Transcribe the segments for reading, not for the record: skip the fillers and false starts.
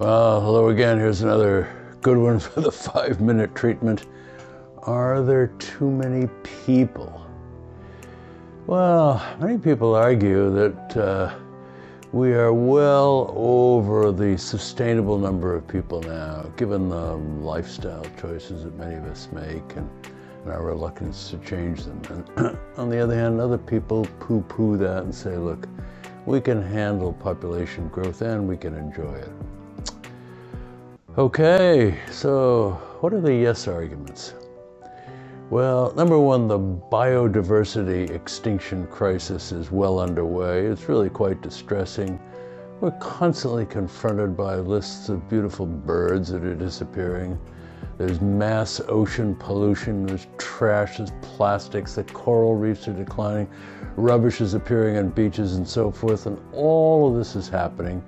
Well, hello again. Here's another good one for the 5-minute treatment. Are there too many people? Well, many people argue that we are well over the sustainable number of people now, given the lifestyle choices that many of us make and our reluctance to change them. And on the other hand, other people poo-poo that and say, look, we can handle population growth and we can enjoy it. Okay, so what are the yes arguments? Well, number one, the biodiversity extinction crisis is well underway. It's really quite distressing. We're constantly confronted by lists of beautiful birds that are disappearing. There's mass ocean pollution, there's trash, there's plastics, the coral reefs are declining, rubbish is appearing on beaches and so forth, and all of this is happening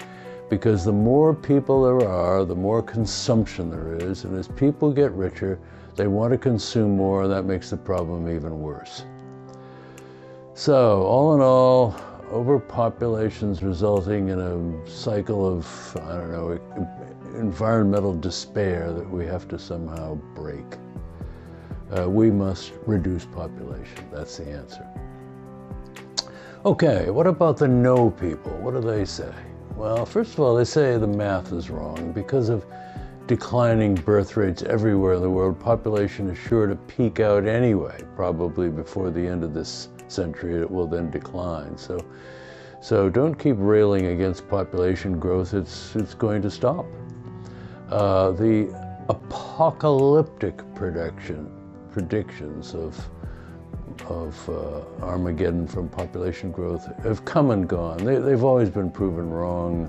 because the more people there are, the more consumption there is, and as people get richer, they want to consume more, and that makes the problem even worse. So, all in all, overpopulation's resulting in a cycle of, I don't know, environmental despair that we have to somehow break. We must reduce population, that's the answer. Okay, what about the no people? What do they say? Well, first of all, they say the math is wrong. Because of declining birth rates everywhere in the world, population is sure to peak out anyway, probably before the end of this century. It will then decline. So don't keep railing against population growth. It's going to stop. The apocalyptic predictions of Armageddon from population growth have come and gone. They've always been proven wrong.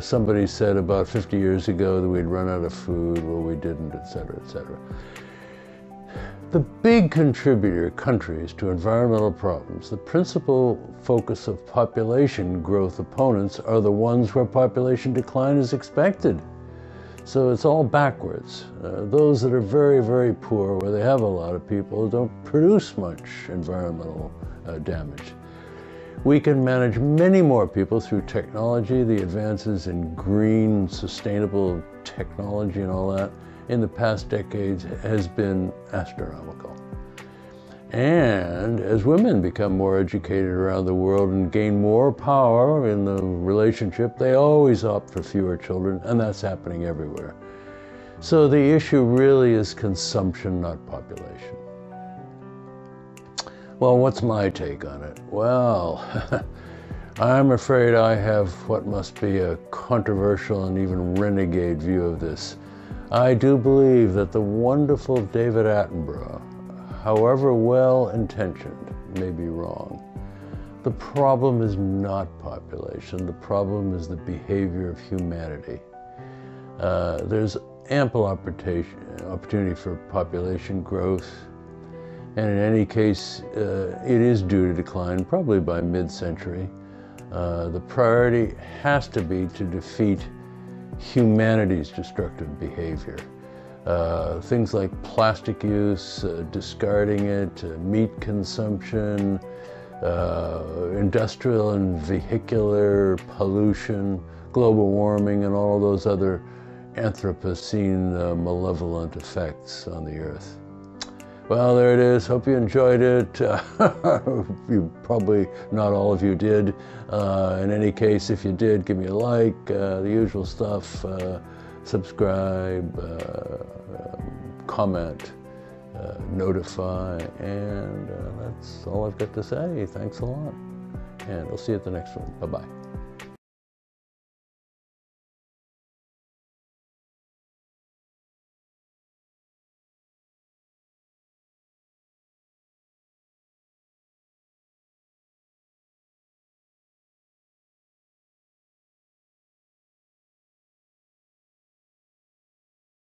Somebody said about 50 years ago that we'd run out of food. Well, we didn't, et cetera, et cetera. The big contributor countries to environmental problems, the principal focus of population growth opponents are the ones where population decline is expected. So it's all backwards. Those that are very, very poor, where they have a lot of people, don't produce much environmental damage. We can manage many more people through technology, the advances in green, sustainable technology and all that in the past decades has been astronomical. And as women become more educated around the world and gain more power in the relationship, they always opt for fewer children, and that's happening everywhere. So the issue really is consumption, not population. Well, what's my take on it? Well, I'm afraid I have what must be a controversial and even renegade view of this. I do believe that the wonderful David Attenborough, however well-intentioned, may be wrong. The problem is not population. The problem is the behavior of humanity. There's ample opportunity for population growth, and in any case, it is due to decline, probably by mid-century. The priority has to be to defeat humanity's destructive behavior. Things like plastic use, discarding it, meat consumption, industrial and vehicular pollution, global warming, and all those other Anthropocene malevolent effects on the earth. Well, there it is. Hope you enjoyed it. You probably not all of you did. In any case, if you did, give me a like, the usual stuff. Subscribe, comment, notify, and that's all I've got to say. Thanks a lot, and I'll see you at the next one. Bye-bye.